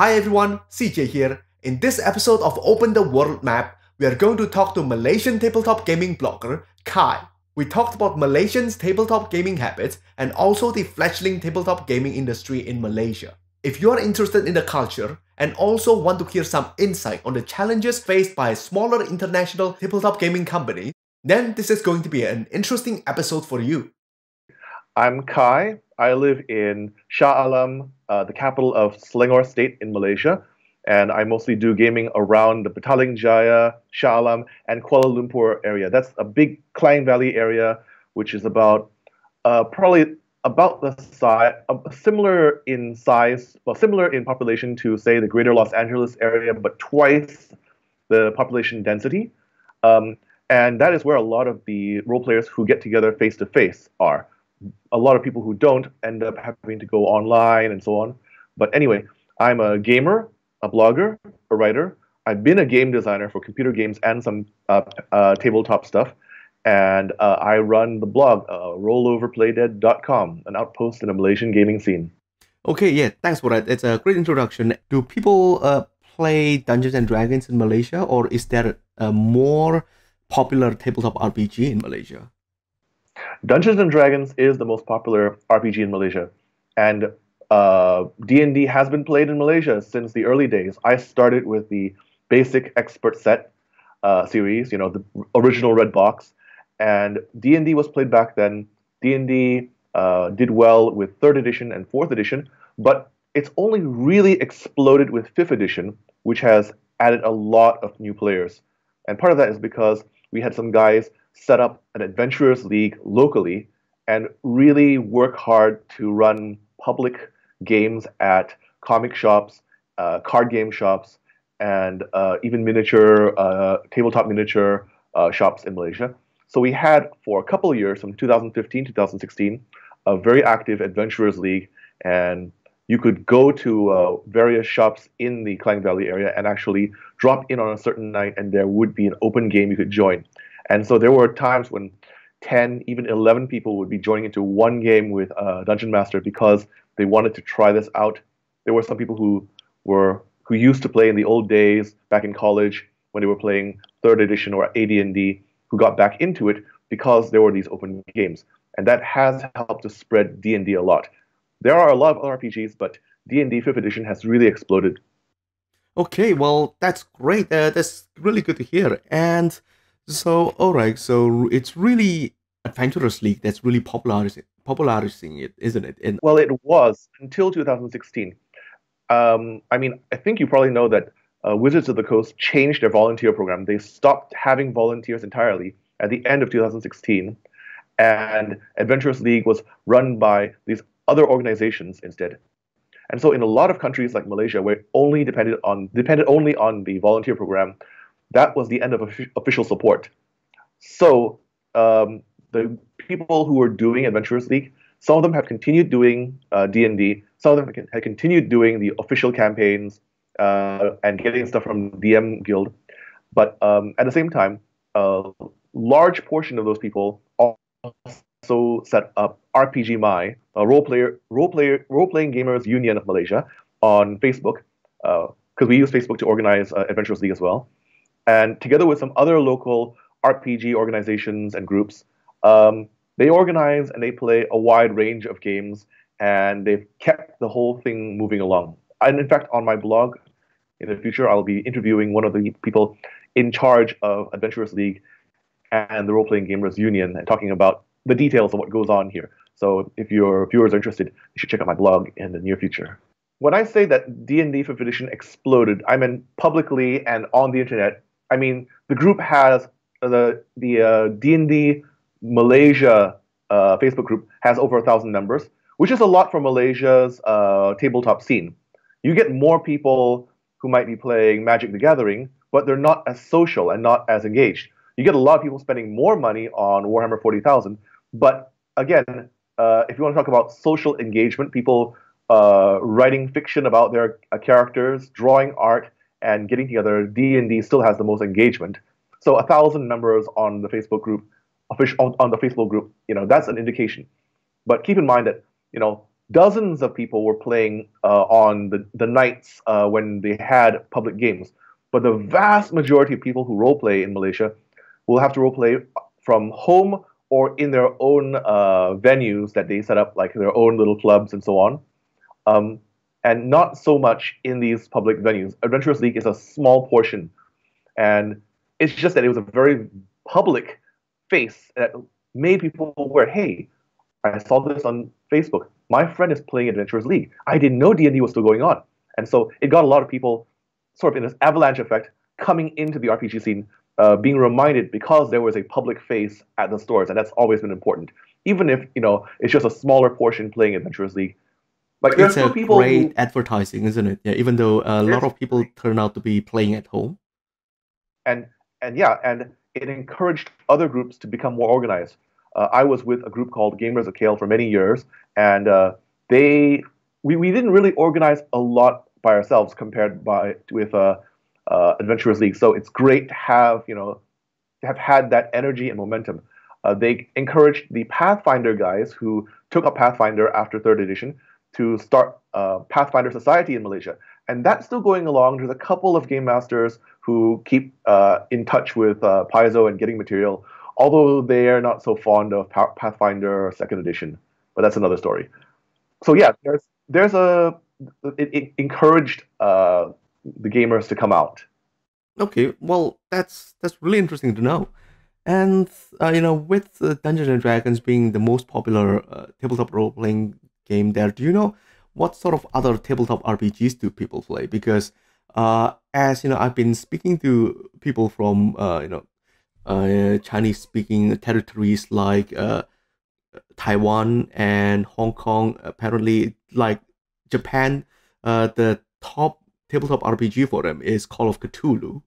Hi everyone, CJ here. In this episode of Open the World Map, we are going to talk to Malaysian tabletop gaming blogger, Kai. We talked about Malaysians' tabletop gaming habits and also the fledgling tabletop gaming industry in Malaysia. If you are interested in the culture and also want to hear some insight on the challenges faced by a smaller international tabletop gaming company, then this is going to be an interesting episode for you. I'm Kai. I live in Shah Alam, the capital of Selangor State in Malaysia, and I mostly do gaming around the Petaling Jaya, Shah Alam, and Kuala Lumpur area. That's a big Klang Valley area, which is about probably about the size, similar in size, well, similar in population to say the Greater Los Angeles area, but twice the population density, and that is where a lot of the role players who get together face to face are. A lot of people who don't end up having to go online and so on. But anyway, I'm a gamer, a blogger, a writer. I've been a game designer for computer games and some tabletop stuff. And I run the blog, rolloverplaydead.com, an outpost in the Malaysian gaming scene. Okay, yeah, thanks for that. It's a great introduction. Do people play Dungeons and Dragons in Malaysia, or is there a more popular tabletop RPG in Malaysia? Dungeons and Dragons is the most popular RPG in Malaysia, and D&D has been played in Malaysia since the early days. I started with the basic expert set series, you know, the original red box, and D&D was played back then. D&D did well with 3rd edition and 4th edition, but it's only really exploded with 5th edition, which has added a lot of new players. And part of that is because we had some guys set up an Adventurers League locally and really work hard to run public games at comic shops, card game shops, and even miniature, tabletop miniature shops in Malaysia. So we had, for a couple of years, from 2015 to 2016, a very active Adventurers League, and you could go to various shops in the Klang Valley area and actually drop in on a certain night, and there would be an open game you could join. And so there were times when 10, even 11 people would be joining into one game with a Dungeon Master because they wanted to try this out. There were some people who used to play in the old days, back in college, when they were playing 3rd edition or AD&D, who got back into it because there were these open games. And that has helped to spread D&D a lot. There are a lot of RPGs, but D&D 5th edition has really exploded. Okay, well, that's great. That's really good to hear. And so, alright, so it's really Adventurers League that's really popularizing it, isn't it? And well, it was until 2016. I mean, I think you probably know that Wizards of the Coast changed their volunteer program. They stopped having volunteers entirely at the end of 2016, and Adventurers League was run by these other organizations instead. And so in a lot of countries like Malaysia, where it only depended only on the volunteer program, that was the end of official support. So the people who were doing Adventurers League, some of them have continued doing D&D, some of them have continued doing the official campaigns and getting stuff from DM Guild. But at the same time, a large portion of those people also set up RPG My, a role-playing gamers union of Malaysia, on Facebook, because we use Facebook to organize Adventurers League as well. And together with some other local RPG organizations and groups, they organize and they play a wide range of games, and they've kept the whole thing moving along. And in fact, on my blog, in the future, I'll be interviewing one of the people in charge of Adventurers League and the Role-Playing Gamers Union and talking about the details of what goes on here. So if your viewers are interested, you should check out my blog in the near future. When I say that D&D 5th edition exploded, I mean publicly and on the internet. I mean, the group has, the D&D Malaysia Facebook group has over 1,000 members, which is a lot for Malaysia's tabletop scene. You get more people who might be playing Magic the Gathering, but they're not as social and not as engaged. You get a lot of people spending more money on Warhammer 40,000, but again, if you want to talk about social engagement, people writing fiction about their characters, drawing art, and getting together, D&D still has the most engagement. So 1,000 members on the Facebook group, you know, that's an indication. But keep in mind that, you know, dozens of people were playing on the nights when they had public games. But the vast majority of people who roleplay in Malaysia will have to roleplay from home or in their own venues that they set up, like their own little clubs and so on. And not so much in these public venues. Adventurers League is a small portion. And it's just that it was a very public face that made people aware, hey, I saw this on Facebook. My friend is playing Adventurers League. I didn't know D&D was still going on. And so it got a lot of people sort of in this avalanche effect coming into the RPG scene, being reminded because there was a public face at the stores. And that's always been important. Even if, you know, it's just a smaller portion playing Adventurers League. Like, it's a great advertising, isn't it? Yeah, even though a lot of people turn out to be playing at home. And yeah, and it encouraged other groups to become more organized. I was with a group called Gamers of Kale for many years, and we didn't really organize a lot by ourselves compared with Adventurers League. So it's great to have, you know, to have had that energy and momentum. They encouraged the Pathfinder guys who took up Pathfinder after 3rd edition to start Pathfinder Society in Malaysia. And that's still going along. There's a couple of game masters who keep in touch with Paizo and getting material, although they are not so fond of Pathfinder Second Edition. But that's another story. So yeah, it encouraged the gamers to come out. Okay, well, that's really interesting to know. And you know, with Dungeons and Dragons being the most popular tabletop role-playing game there, do you know what sort of other tabletop RPGs do people play? Because as you know, I've been speaking to people from Chinese-speaking territories like Taiwan and Hong Kong. Apparently, like Japan, the top tabletop RPG for them is Call of Cthulhu,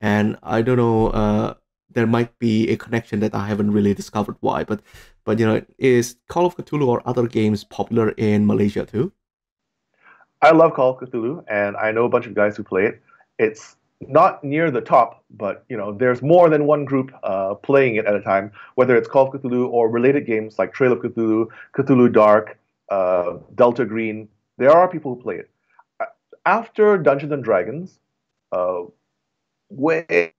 and I don't know. There might be a connection that I haven't really discovered why, but you know, is Call of Cthulhu or other games popular in Malaysia too? I love Call of Cthulhu, and I know a bunch of guys who play it. It's not near the top, but you know, there's more than one group playing it at a time, whether it's Call of Cthulhu or related games like Trail of Cthulhu, Cthulhu Dark, Delta Green. There are people who play it. After Dungeons and Dragons, way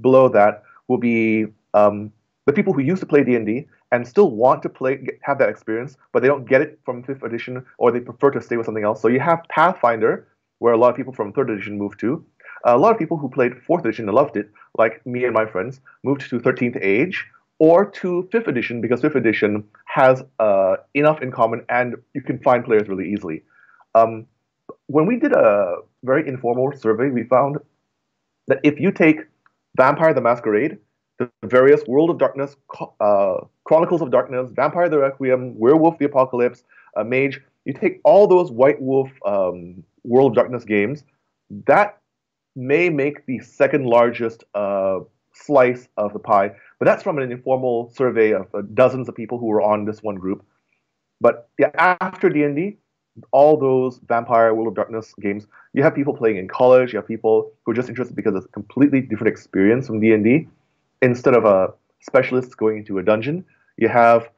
below that will be the people who used to play D&D and still want to play, have that experience, but they don't get it from 5th edition, or they prefer to stay with something else. So you have Pathfinder, where a lot of people from 3rd edition moved to. A lot of people who played 4th edition and loved it, like me and my friends, moved to 13th Age or to 5th edition, because 5th edition has enough in common and you can find players really easily. When we did a very informal survey, we found that if you take Vampire the Masquerade, the various World of Darkness, Chronicles of Darkness, Vampire the Requiem, Werewolf the Apocalypse, Mage, you take all those White Wolf World of Darkness games, that may make the second largest slice of the pie. But that's from an informal survey of dozens of people who were on this one group. But yeah, after D&D, all those Vampire, World of Darkness games, you have people playing in college, you have people who are just interested because it's a completely different experience from D&D. Instead of a specialist going into a dungeon, you have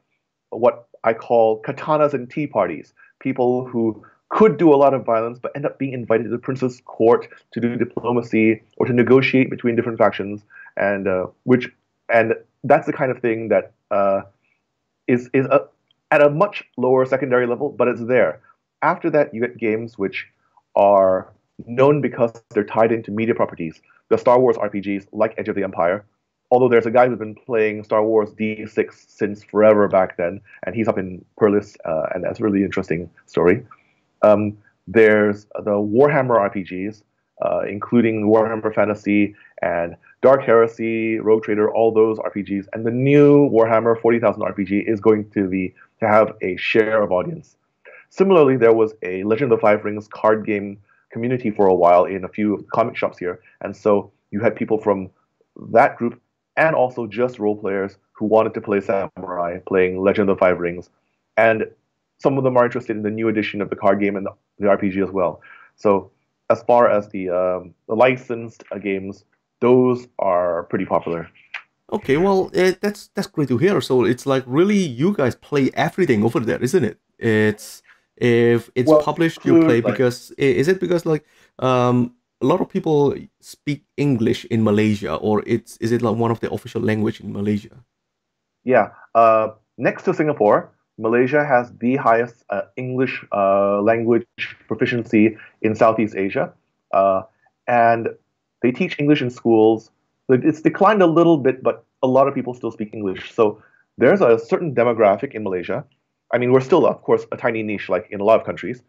what I call katanas and tea parties, people who could do a lot of violence but end up being invited to the prince's court to do diplomacy or to negotiate between different factions, and that's the kind of thing that is at a much lower secondary level, but it's there. After that, you get games which are known because they're tied into media properties. The Star Wars RPGs, like Edge of the Empire, although there's a guy who's been playing Star Wars D6 since forever back then, and he's up in Perlis, and that's a really interesting story. There's the Warhammer RPGs, including Warhammer Fantasy and Dark Heresy, Rogue Trader, all those RPGs. And the new Warhammer 40,000 RPG is going to have a share of audience. Similarly, there was a Legend of the Five Rings card game community for a while in a few comic shops here. And so you had people from that group and also just role players who wanted to play Samurai, playing Legend of the Five Rings. And some of them are interested in the new edition of the card game and the RPG as well. So as far as the licensed games, those are pretty popular. Okay, well, that's great to hear. So it's like really you guys play everything over there, isn't it? It's if it's published, you play, like, because is it because like a lot of people speak English in Malaysia, or it's is it like one of the official language in Malaysia? Yeah, next to Singapore, Malaysia has the highest English language proficiency in Southeast Asia, and they teach English in schools. It's declined a little bit, but a lot of people still speak English. So there's a certain demographic in Malaysia. I mean, we're still, of course, a tiny niche, like in a lot of countries.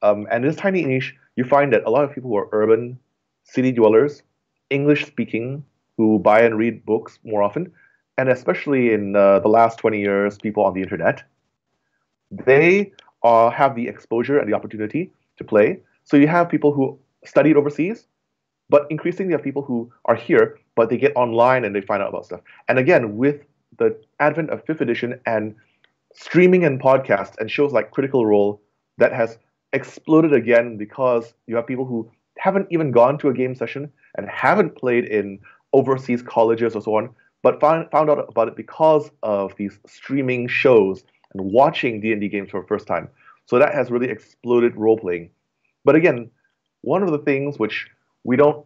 And in this tiny niche, you find that a lot of people who are urban, city dwellers, English-speaking, who buy and read books more often, and especially in the last 20 years, people on the internet, they have the exposure and the opportunity to play. So you have people who studied overseas, but increasingly you have people who are here, but they get online and they find out about stuff. And again, with the advent of 5th edition and streaming and podcasts and shows like Critical Role, that has exploded again because you have people who haven't even gone to a game session and haven't played in overseas colleges or so on, but found out about it because of these streaming shows and watching D&D games for the first time. So that has really exploded role-playing. But again, one of the things which we don't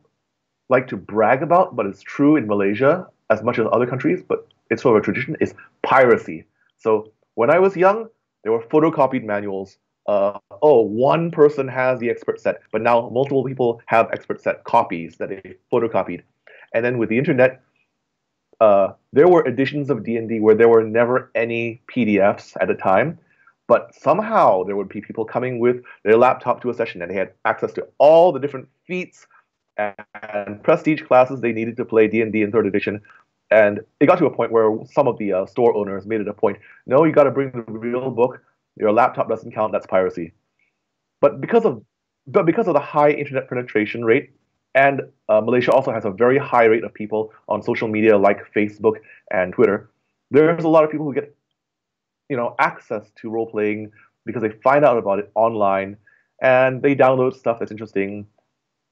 like to brag about, but it's true in Malaysia as much as other countries, but it's sort of a tradition, is piracy. So when I was young, there were photocopied manuals. One person has the expert set, but now multiple people have expert set copies that they photocopied. And then with the internet, there were editions of D&D where there were never any PDFs at a time, but somehow there would be people coming with their laptop to a session and they had access to all the different feats and prestige classes they needed to play D&D in 3rd edition. And it got to a point where some of the store owners made it a point, no, you got to bring the real book. Your laptop doesn't count. That's piracy. But because of the high internet penetration rate, and Malaysia also has a very high rate of people on social media like Facebook and Twitter, there's a lot of people who get, access to role playing because they find out about it online and they download stuff that's interesting.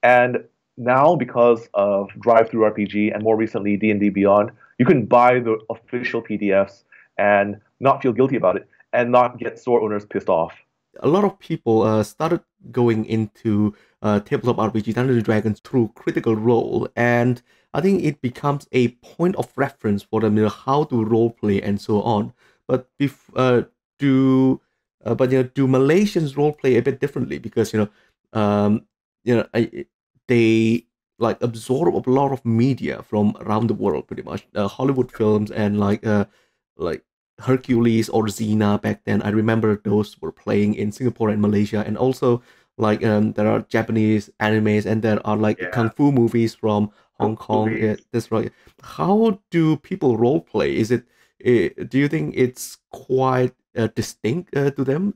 And now, because of DriveThruRPG and more recently D&D Beyond, you can buy the official PDFs and not feel guilty about it and not get store owners pissed off. A lot of people started going into tabletop RPG Dungeons and Dragons through Critical Role, and I think it becomes a point of reference for them, how to roleplay and so on. But do Malaysians roleplay a bit differently? Because they like absorb a lot of media from around the world, pretty much Hollywood films and like Hercules or Xena back then. I remember those were playing in Singapore and Malaysia, and also like there are Japanese animes and there are kung fu movies from Hong Kong. Yeah, that's right. How do people role play? Is it? Do you think it's quite distinct to them?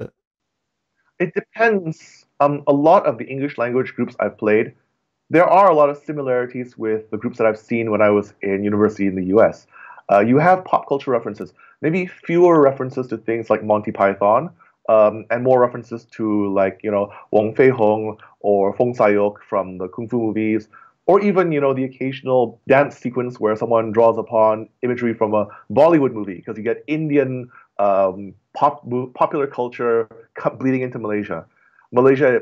It depends. A lot of the English language groups I've played, there are a lot of similarities with the groups that I've seen when I was in university in the US. You have pop culture references, maybe fewer references to things like Monty Python, and more references to Wong Fei Hung or Fong Sayok from the Kung Fu movies, or even the occasional dance sequence where someone draws upon imagery from a Bollywood movie, because you get Indian popular culture bleeding into Malaysia. Malaysia,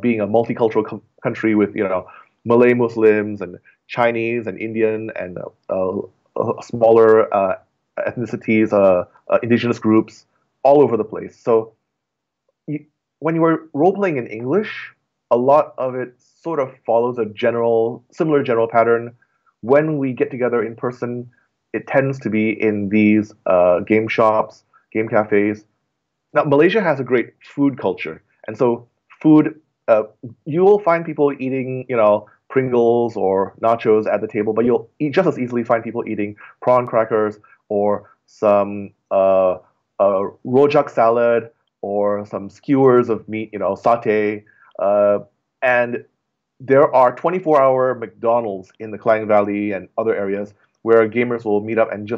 being a multicultural country with Malay Muslims and Chinese and Indian and smaller ethnicities, indigenous groups all over the place. So when you are role-playing in English, a lot of it sort of follows a similar general pattern. When we get together in person, it tends to be in these game shops, game cafes. Now, Malaysia has a great food culture. And so food, you will find people eating, Pringles or nachos at the table, but you'll just as easily find people eating prawn crackers or some rojak salad or some skewers of meat, satay. And there are 24-hour McDonald's in the Klang Valley and other areas where gamers will meet up and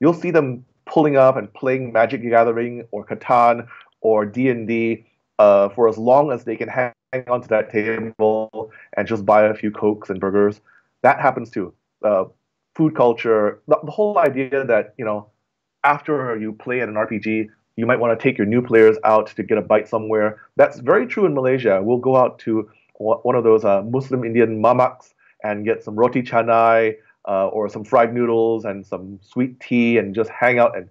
you'll see them pulling up and playing Magic the Gathering or Catan or D&D for as long as they can hang onto that table and just buy a few Cokes and burgers. That happens too. Food culture, the whole idea that, after you play at an RPG, You might want to take your new players out to get a bite somewhere. That's very true in Malaysia. We'll go out to one of those Muslim Indian mamaks and get some roti canai or some fried noodles and some sweet tea and just hang out and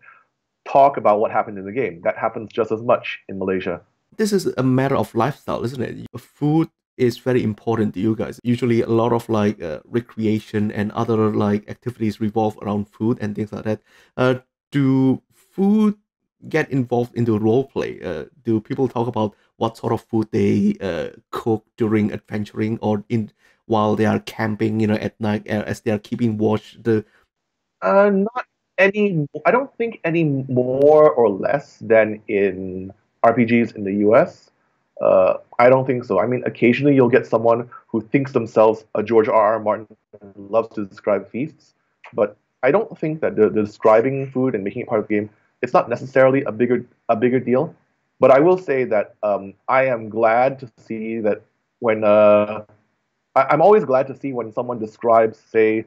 talk about what happened in the game. That happens just as much in Malaysia. This is a matter of lifestyle, isn't it? Food is very important to you guys. Usually a lot of like recreation and other like activities revolve around food and things like that. Do food get involved into role play? Do people talk about what sort of food they cook during adventuring or in while they are camping, you know, at night as they are keeping watch? Not any. I don't think any more or less than in RPGs in the US. I don't think so. I mean, occasionally you'll get someone who thinks themselves a George R.R. Martin and loves to describe feasts, but I don't think that the describing food and making it part of the game, it's not necessarily a bigger deal. But I will say that I am glad to see that when I'm always glad to see when someone describes, say,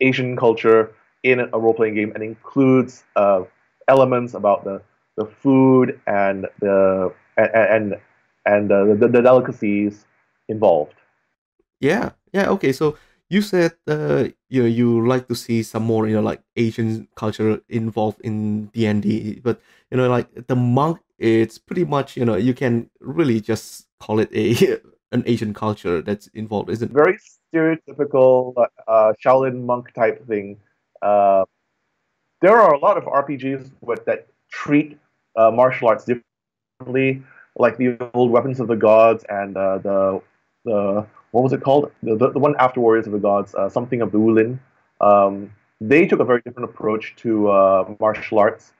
Asian culture in a role-playing game and includes elements about the food and the delicacies involved. Yeah. Okay, so you said you like to see some more, you know, like Asian culture involved in D&D, but you know, like the monk, it's pretty much, you know, you can really just call it an Asian culture that's involved, isn't it? Very stereotypical Shaolin monk type thing. There are a lot of RPGs that treat martial arts differently, like the old Weapons of the Gods and the what was it called? The one after Warriors of the Gods, something of the Wulin. They took a very different approach to martial arts,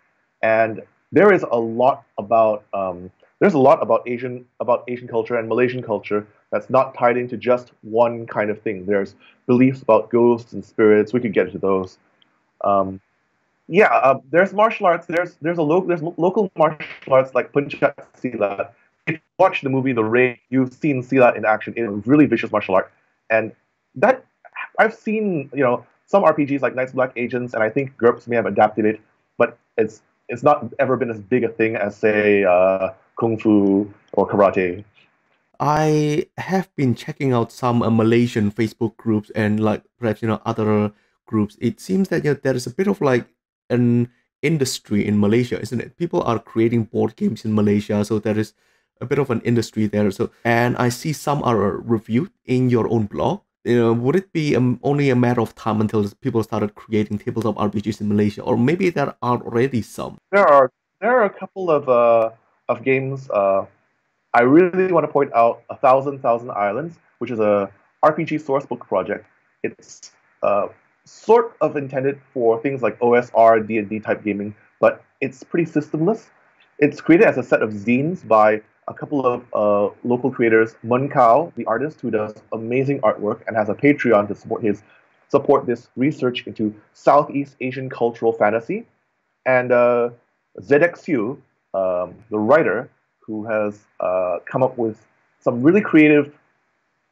and there is a lot about Asian culture and Malaysian culture that's not tied into just one kind of thing. There's beliefs about ghosts and spirits. We could get into those. There's martial arts. There's local martial arts like Puncak Silat. If you watch the movie The Raid, you've seen Silat in action. It's a really vicious martial art. And that, I've seen, you know, some RPGs like Knights of Black Agents, and I think GURPS may have adapted it, but it's not ever been as big a thing as, say, Kung Fu or Karate. I have been checking out some Malaysian Facebook groups and, like, perhaps, you know, other groups. It seems that, you know, there is a bit of, like, an industry in Malaysia, isn't it? People are creating board games in Malaysia, so there is a bit of an industry there. So, and I see some are reviewed in your own blog. You know, would it be only a matter of time until people started creating tabletop RPGs in Malaysia, or maybe there are already some? There are a couple of games. I really want to point out 1,000 Islands, which is a RPG sourcebook project. It's sort of intended for things like OSR, D&D type gaming, but it's pretty systemless. It's created as a set of zines by a couple of local creators. Mun Kao, the artist who does amazing artwork and has a Patreon to support this research into Southeast Asian cultural fantasy, and Zedek Siu, the writer, who has come up with some really creative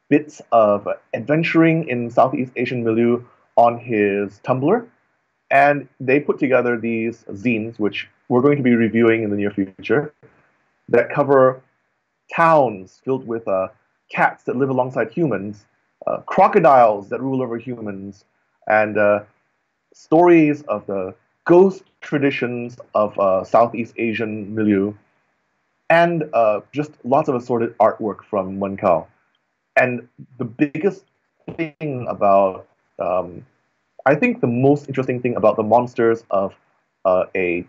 bits of adventuring in Southeast Asian milieu on his Tumblr, and they put together these zines, which we're going to be reviewing in the near future, that cover towns filled with cats that live alongside humans, crocodiles that rule over humans, and stories of the ghost traditions of Southeast Asian milieu, and just lots of assorted artwork from Mun Kao. And the biggest thing about, I think the most interesting thing about the monsters of a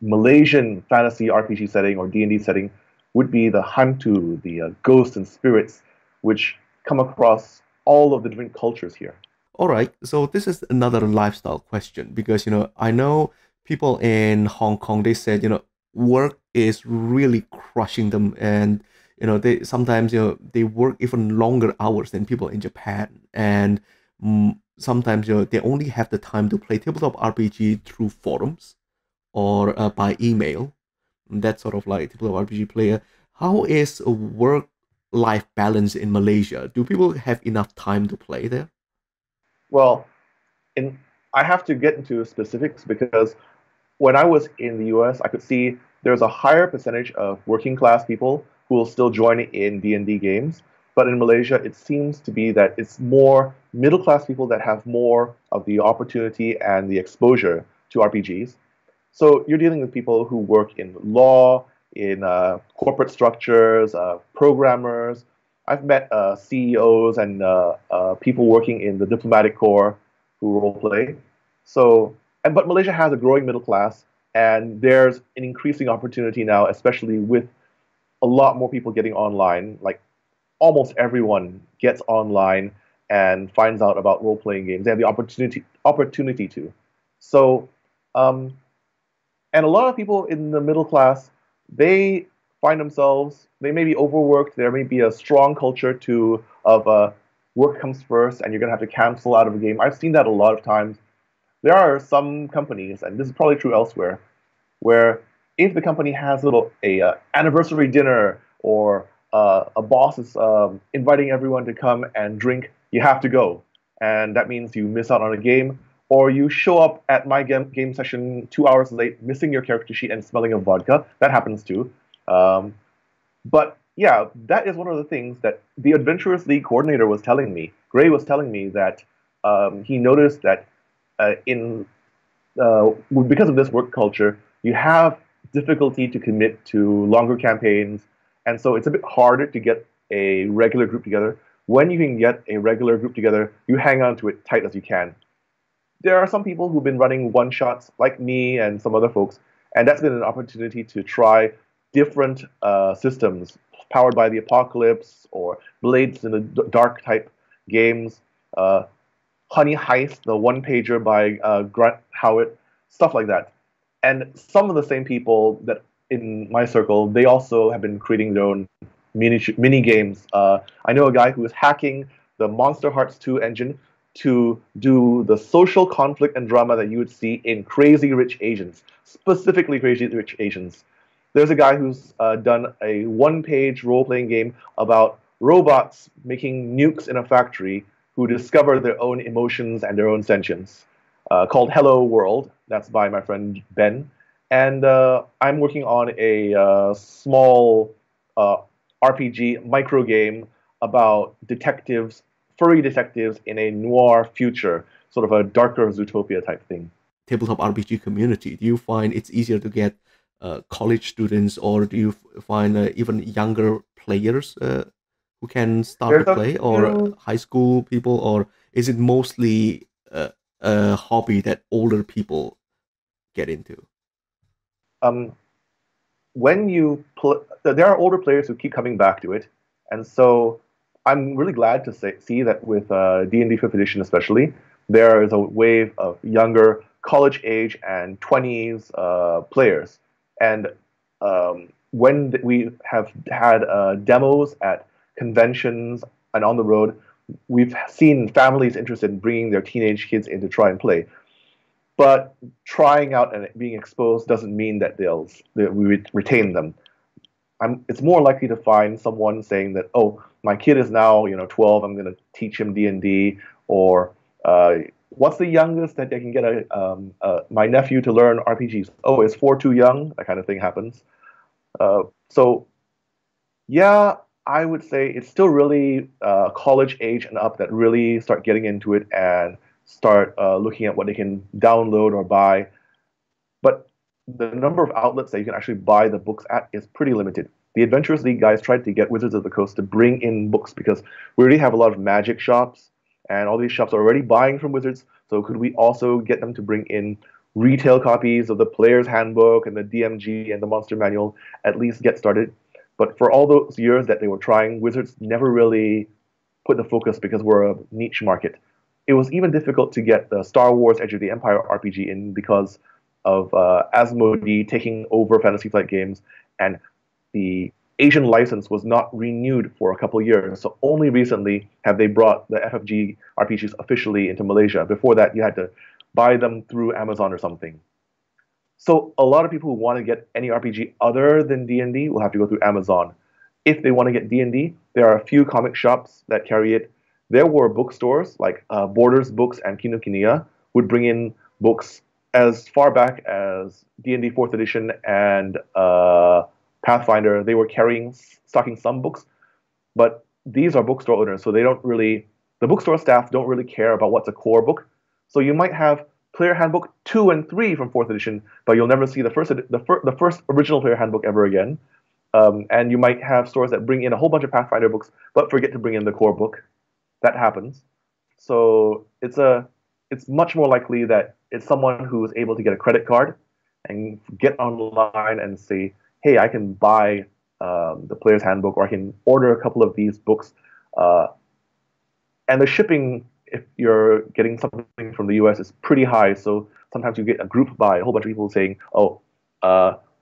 Malaysian fantasy RPG setting or D&D setting would be the hantu, the ghosts and spirits, which come across all of the different cultures here. All right, so this is another lifestyle question, because, you know, I know people in Hong Kong, they said, you know, work is really crushing them, and, you know, they sometimes, you know, they work even longer hours than people in Japan, and sometimes, you know, they only have the time to play tabletop RPG through forums or by email, that sort of like tabletop RPG player. How is a work-life balance in Malaysia? Do people have enough time to play there? Well, I have to get into specifics because when I was in the US, I could see there's a higher percentage of working class people who will still join in D&D games. But in Malaysia, it seems to be that it's more middle class people that have more of the opportunity and the exposure to RPGs. So you're dealing with people who work in law, in corporate structures, programmers. I've met CEOs and people working in the diplomatic corps who roleplay. So, but Malaysia has a growing middle class, and there's an increasing opportunity now, especially with a lot more people getting online. Like almost everyone gets online and finds out about role-playing games. They have the opportunity to. So, and a lot of people in the middle class, they find themselves, they may be overworked, there may be a strong culture of work comes first and you're going to have to cancel out of a game. I've seen that a lot of times. There are some companies, and this is probably true elsewhere, where if the company has a anniversary dinner or a boss is inviting everyone to come and drink, you have to go. And that means you miss out on a game, or you show up at my game session 2 hours late, missing your character sheet and smelling of vodka. That happens too. But yeah, that is one of the things that the Adventurers League coordinator was telling me. Gray was telling me that he noticed that because of this work culture, you have difficulty to commit to longer campaigns, and so it's a bit harder to get a regular group together. When you can get a regular group together, you hang on to it tight as you can. There are some people who've been running one-shots, like me and some other folks, and that's been an opportunity to try different systems, Powered by the Apocalypse or Blades in the Dark type games, Honey Heist, the one-pager by Grant Howitt, stuff like that. And some of the same people that in my circle, they also have been creating their own mini games. I know a guy who is hacking the Monster Hearts 2 engine to do the social conflict and drama that you would see in Crazy Rich Asians, specifically Crazy Rich Asians. There's a guy who's done a one-page role-playing game about robots making nukes in a factory who discover their own emotions and their own sentience, called Hello World. That's by my friend Ben. And I'm working on a small RPG micro game about detectives, furry detectives in a noir future, sort of a darker Zootopia type thing. Tabletop RPG community, do you find it's easier to get college students, or do you find even younger players who can start to play, or high school people, or is it mostly a hobby that older people get into? When you there are older players who keep coming back to it, and so I'm really glad to see that with D&D 5th edition especially, there is a wave of younger college age and 20s players. And when we have had demos at conventions and on the road, we've seen families interested in bringing their teenage kids in to try and play. But trying out and being exposed doesn't mean that we retain them. It's more likely to find someone saying that, oh, my kid is now 12, I'm going to teach him D&D, or what's the youngest that they can get my nephew to learn RPGs? Oh, is 4 too young? That kind of thing happens. So, yeah, I would say it's still really college age and up that really start getting into it and start looking at what they can download or buy. But the number of outlets that you can actually buy the books at is pretty limited. The Adventurers League guys tried to get Wizards of the Coast to bring in books because we already have a lot of magic shops, and all these shops are already buying from Wizards, so could we also get them to bring in retail copies of the Player's Handbook and the DMG and the Monster Manual, at least get started? But for all those years that they were trying, Wizards never really put the focus because we're a niche market. It was even difficult to get the Star Wars Edge of the Empire RPG in because of Asmodee taking over Fantasy Flight Games, and the Asian license was not renewed for a couple of years, so only recently have they brought the FFG RPGs officially into Malaysia. Before that, you had to buy them through Amazon or something. So a lot of people who want to get any RPG other than D&D will have to go through Amazon. If they want to get D&D, there are a few comic shops that carry it. There were bookstores like Borders Books and Kinokuniya would bring in books as far back as D&D 4th edition and Pathfinder, they were stocking some books, but these are bookstore owners, so they don't really, the bookstore staff don't really care about what's a core book. So you might have Player Handbook 2 and 3 from 4th edition, but you'll never see the first original Player Handbook ever again. And you might have stores that bring in a whole bunch of Pathfinder books, but forget to bring in the core book. That happens. So it's much more likely that it's someone who is able to get a credit card and get online and say, hey, I can buy the Player's Handbook, or I can order a couple of these books. And the shipping, if you're getting something from the US, is pretty high. So sometimes you get a group buy, a whole bunch of people saying, oh,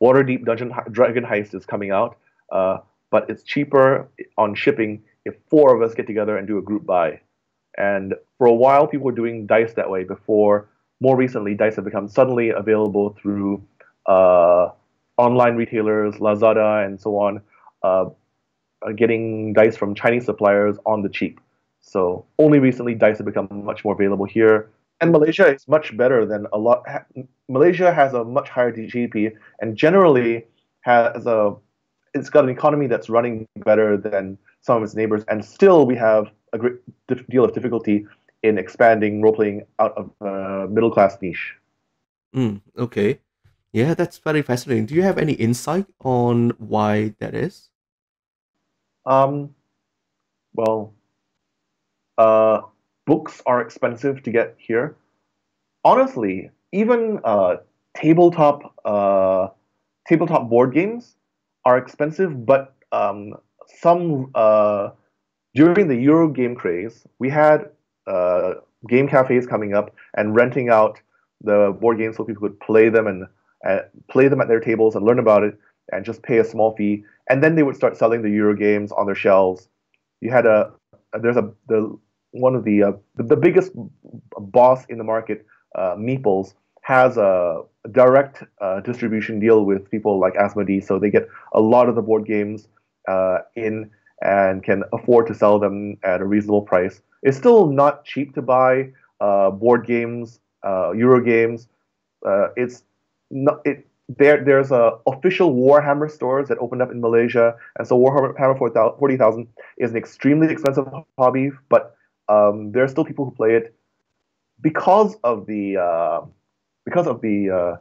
Waterdeep Dungeon Dragon Heist is coming out, but it's cheaper on shipping if 4 of us get together and do a group buy. And for a while, people were doing dice that way before. More recently, dice have become suddenly available through online retailers, Lazada and so on, getting dice from Chinese suppliers on the cheap. So only recently, dice have become much more available here. And Malaysia is much better than a lot. Malaysia has a much higher GDP and generally has it's got an economy that's running better than some of its neighbors. And still, we have a great deal of difficulty in expanding role-playing out of a middle-class niche. Okay. Yeah, that's very fascinating. Do you have any insight on why that is? Books are expensive to get here. Honestly, even tabletop board games are expensive, but during the Eurogame craze, we had game cafes coming up and renting out the board games so people could play them and play them at their tables and learn about it and just pay a small fee. And then they would start selling the Eurogames on their shelves. You had one of the biggest boss in the market, Meeples, has a direct distribution deal with people like Asmodee, so they get a lot of the board games in and can afford to sell them at a reasonable price. It's still not cheap to buy board games, Euro games. There's official Warhammer stores that opened up in Malaysia, and so Warhammer 40,000 is an extremely expensive hobby, but there are still people who play it because of the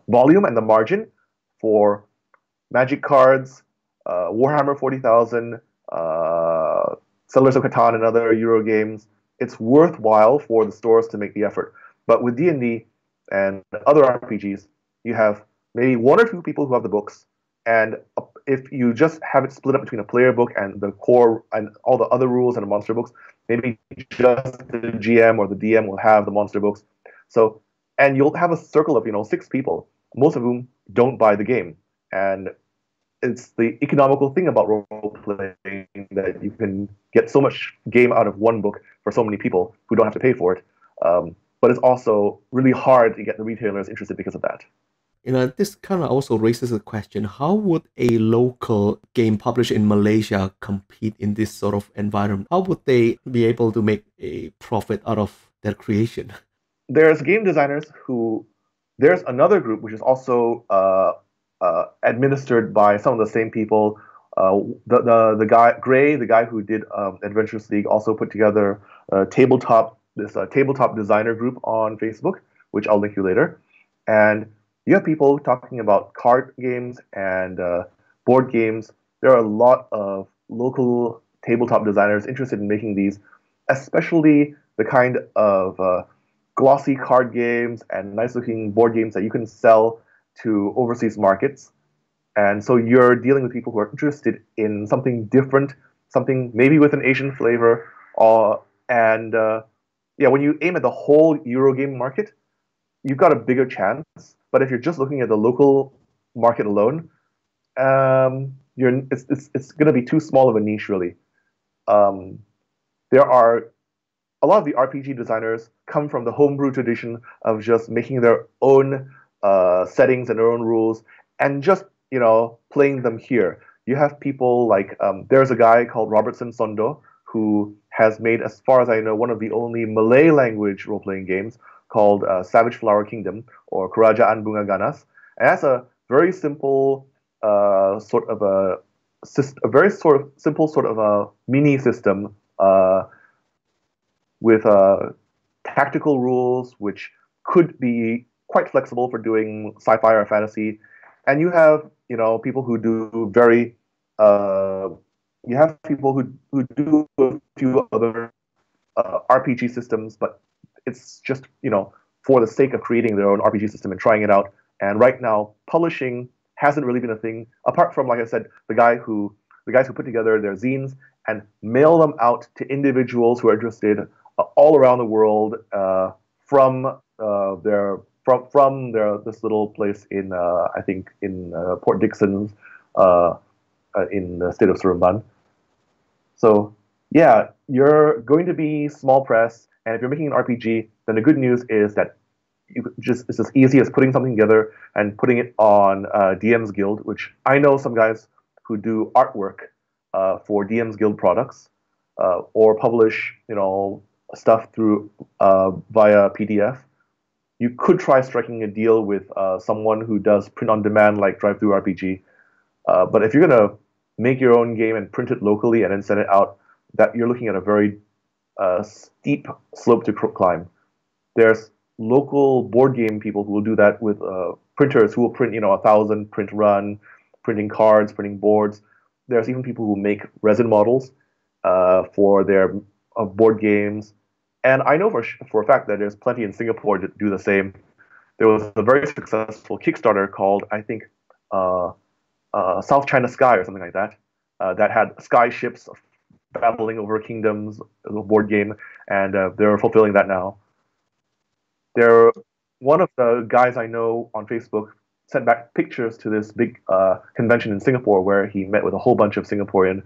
volume and the margin for Magic cards, Warhammer 40,000, Settlers of Catan, and other Euro games. It's worthwhile for the stores to make the effort. But with D&D and other RPGs, you have maybe 1 or 2 people who have the books, and if you just have it split up between a player book and the core and all the other rules and the monster books, maybe just the GM or the DM will have the monster books. So, and you'll have a circle of 6 people, most of whom don't buy the game. And it's the economical thing about role playing that you can get so much game out of one book for so many people who don't have to pay for it. But it's also really hard to get the retailers interested because of that. This kind of also raises a question: how would a local game publisher in Malaysia compete in this sort of environment? How would they be able to make a profit out of their creation? There's game designers who, there's another group which is also administered by some of the same people. The guy Gray, the guy who did Adventurers League, also put together this tabletop designer group on Facebook, which I'll link you later, and you have people talking about card games and board games. There are a lot of local tabletop designers interested in making these, especially the kind of glossy card games and nice-looking board games that you can sell to overseas markets. And so you're dealing with people who are interested in something different, something maybe with an Asian flavor. When you aim at the whole Eurogame market, you've got a bigger chance. But if you're just looking at the local market alone, it's going to be too small of a niche, really. There are a lot of the RPG designers come from the homebrew tradition of just making their own settings and their own rules and just playing them here. You have people like there's a guy called Robertson Sondo who has made, as far as I know, one of the only Malay language role-playing games called Savage Flower Kingdom or Kerajaan Bunga Ganas. And that's a very simple sort of a mini system with tactical rules which could be quite flexible for doing sci-fi or fantasy. And you have, you know, people who do very, you have people who do a few other RPG systems, but it's just, you know, for the sake of creating their own RPG system and trying it out. And right now, publishing hasn't really been a thing, apart from, like I said, the guys who put together their zines and mail them out to individuals who are interested all around the world from this little place in I think in Port Dickson in the state of Seremban. So yeah, you're going to be small press, and if you're making an RPG, then the good news is that it's as easy as putting something together and putting it on DM's Guild, which I know some guys who do artwork for DM's Guild products or publish, you know, stuff through via PDF. You could try striking a deal with someone who does print-on-demand like DriveThruRPG. But if you're going to make your own game and print it locally and then send it out, that you're looking at a very steep slope to climb. There's local board game people who will do that with printers who will print, you know, 1,000 print run, printing cards, printing boards. There's even people who make resin models for their board games. And I know for a fact that there's plenty in Singapore that do the same. There was a very successful Kickstarter called, I think, South China Sky or something like that, that had sky ships battling over kingdoms, a board game, and they're fulfilling that now. One of the guys I know on Facebook sent back pictures to this big convention in Singapore where he met with a whole bunch of Singaporean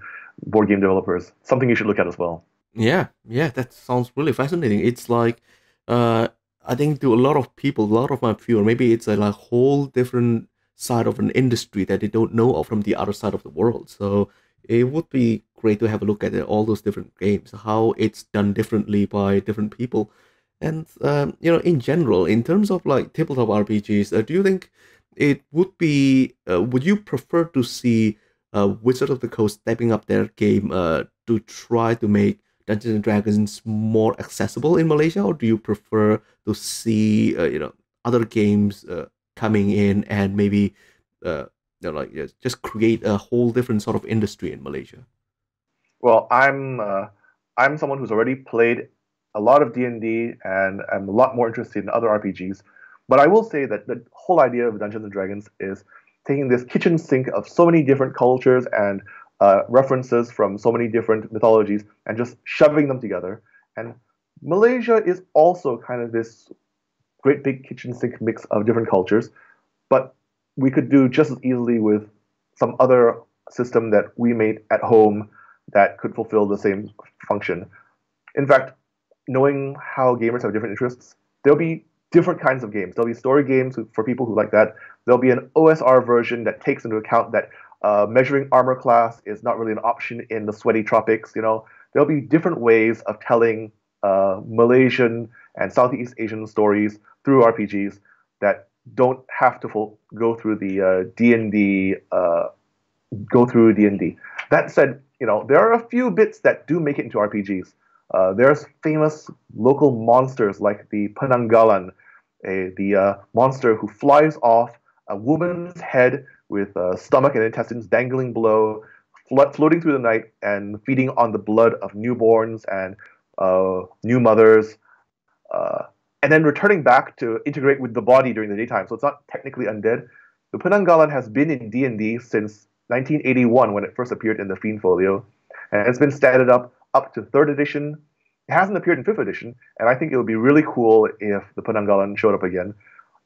board game developers. Something you should look at as well. Yeah, that sounds really fascinating. It's like, I think to a lot of people, a lot of my viewer, maybe it's a whole different side of an industry that they don't know of from the other side of the world. So it would be great to have a look at all those different games, how it's done differently by different people. And, you know, in general, in terms of like tabletop RPGs, do you think it would be, would you prefer to see Wizards of the Coast stepping up their game to try to make Dungeons and Dragons more accessible in Malaysia, or do you prefer to see you know, other games coming in and maybe you know, like just create a whole different sort of industry in Malaysia? Well, I'm someone who's already played a lot of D&D and I'm a lot more interested in other RPGs, but I will say that the whole idea of Dungeons and Dragons is taking this kitchen sink of so many different cultures and references from so many different mythologies and just shoving them together. And Malaysia is also kind of this great big kitchen sink mix of different cultures, but we could do just as easily with some other system that we made at home that could fulfill the same function. In fact, knowing how gamers have different interests, there'll be different kinds of games. There'll be story games for people who like that. There'll be an OSR version that takes into account that measuring armor class is not really an option in the sweaty tropics, you know. There'll be different ways of telling Malaysian and Southeast Asian stories through RPGs that don't have to go through the D&D. That said, you know, there are a few bits that do make it into RPGs. There's famous local monsters like the Penanggalan, the monster who flies off a woman's head with stomach and intestines dangling below, floating through the night and feeding on the blood of newborns and new mothers, and then returning back to integrate with the body during the daytime. So it's not technically undead. The Penanggalan has been in D&D since 1981 when it first appeared in the Fiend Folio, and it's been statted up to 3rd edition. It hasn't appeared in 5th edition, and I think it would be really cool if the Penanggalan showed up again.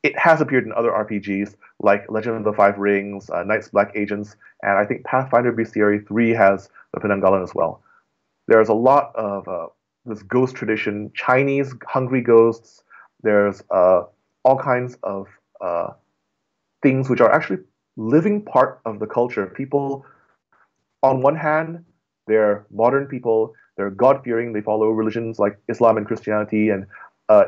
It has appeared in other RPGs like Legend of the Five Rings, Knights of Black Agents, and I think Pathfinder Bestiary 3 has the Penanggalan as well. There's a lot of this ghost tradition, Chinese hungry ghosts. There's all kinds of things which are actually living part of the culture. People, on one hand, they're modern people, they're God-fearing, they follow religions like Islam and Christianity and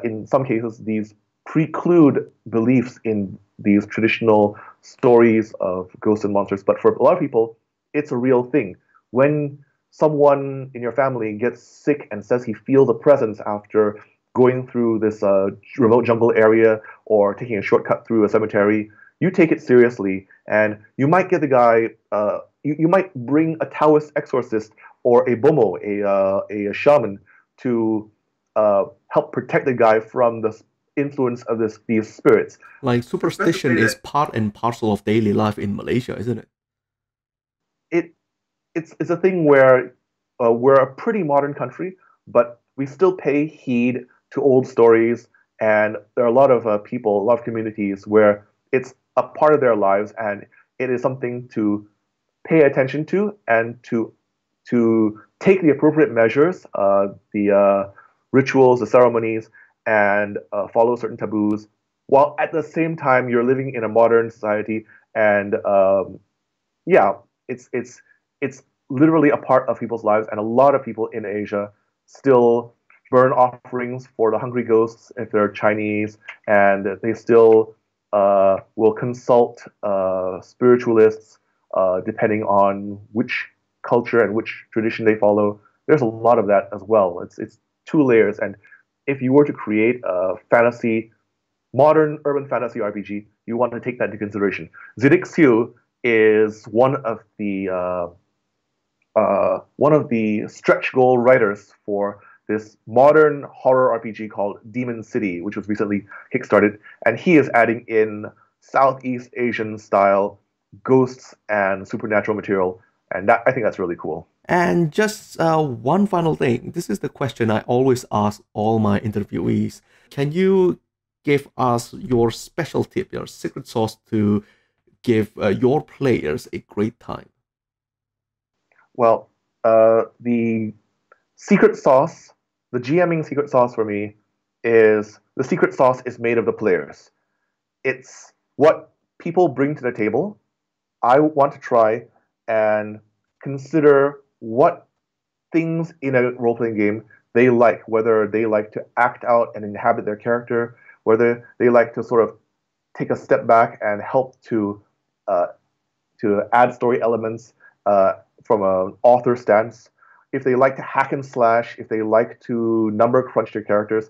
in some cases, these preclude beliefs in these traditional stories of ghosts and monsters. But for a lot of people, it's a real thing. When someone in your family gets sick and says he feels a presence after going through this remote jungle area or taking a shortcut through a cemetery, you take it seriously, and you might get the guy, you might bring a Taoist exorcist or a bomo, a shaman, to help protect the guy from the influence of these spirits. Like, superstition is part and parcel of daily life in Malaysia, isn't it? It's a thing where we're a pretty modern country, but we still pay heed to old stories, and there are a lot of people, a lot of communities where it's a part of their lives, and it is something to pay attention to and to take the appropriate measures, the rituals, the ceremonies, and follow certain taboos, while at the same time you're living in a modern society, and yeah, it's literally a part of people's lives, and a lot of people in Asia still burn offerings for the hungry ghosts if they're Chinese, and they still will consult spiritualists depending on which culture and which tradition they follow. There's a lot of that as well. It's two layers, and if you were to create a fantasy, modern urban fantasy RPG, you want to take that into consideration. Zidek Siu is one of the stretch goal writers for this modern horror RPG called Demon City, which was recently kickstarted, and he is adding in Southeast Asian style ghosts and supernatural material, and that, I think that's really cool. And just one final thing, this is the question I always ask all my interviewees. Can you give us your special tip, your secret sauce to give your players a great time? Well, the secret sauce, the GMing secret sauce for me, is the secret sauce is made of the players. It's what people bring to the table. I want to try and consider what things in a role-playing game they like, whether they like to act out and inhabit their character, whether they like to sort of take a step back and help to add story elements from an author stance, if they like to hack and slash, if they like to number crunch their characters.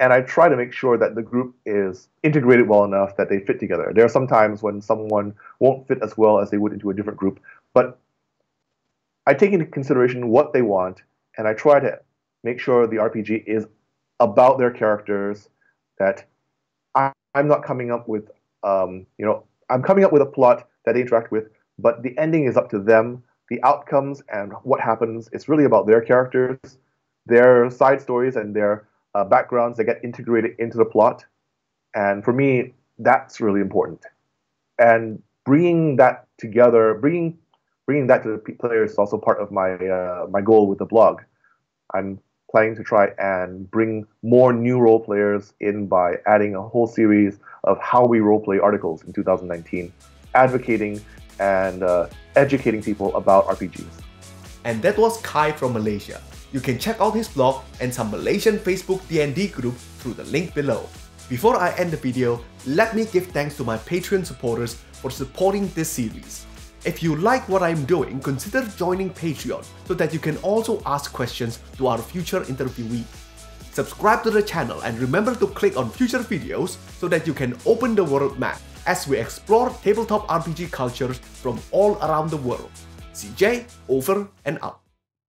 And I try to make sure that the group is integrated well enough that they fit together. There are some times when someone won't fit as well as they would into a different group, but I take into consideration what they want, and I try to make sure the RPG is about their characters, that I'm not coming up with, I'm coming up with a plot that they interact with, but the ending is up to them. The outcomes and what happens, it's really about their characters, their side stories, and their backgrounds that get integrated into the plot. And for me, that's really important. And bringing that together, bringing that to the players is also part of my my goal with the blog. I'm planning to try and bring more new role players in by adding a whole series of how we role play articles in 2019, advocating and educating people about RPGs. And that was Kai from Malaysia. You can check out his blog and some Malaysian Facebook D&D group through the link below. Before I end the video, let me give thanks to my Patreon supporters for supporting this series. If you like what I'm doing, consider joining Patreon so that you can also ask questions to our future interviewee. Subscribe to the channel and remember to click on future videos so that you can open the world map as we explore tabletop RPG cultures from all around the world. CJ, over and out.